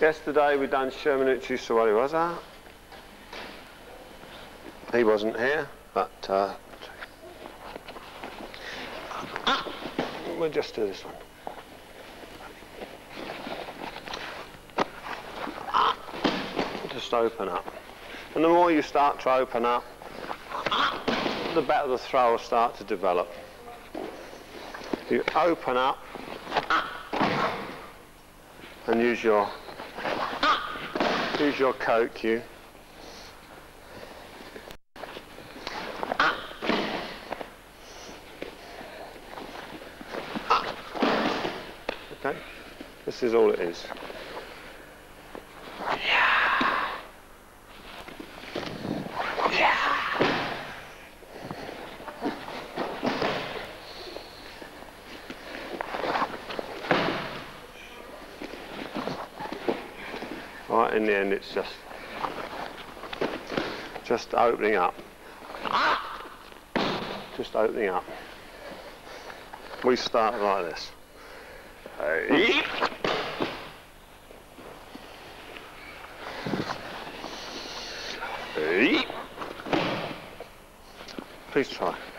Yesterday we done Sherman-Uchu Sawariwaza. He wasn't here, but we'll just do this one. Just open up. And the more you start to open up, the better the throw will start to develop. You open up and use your coat cue. Okay, this is all it is. Right in the end, it's just opening up, just opening up. We start like this. Please try.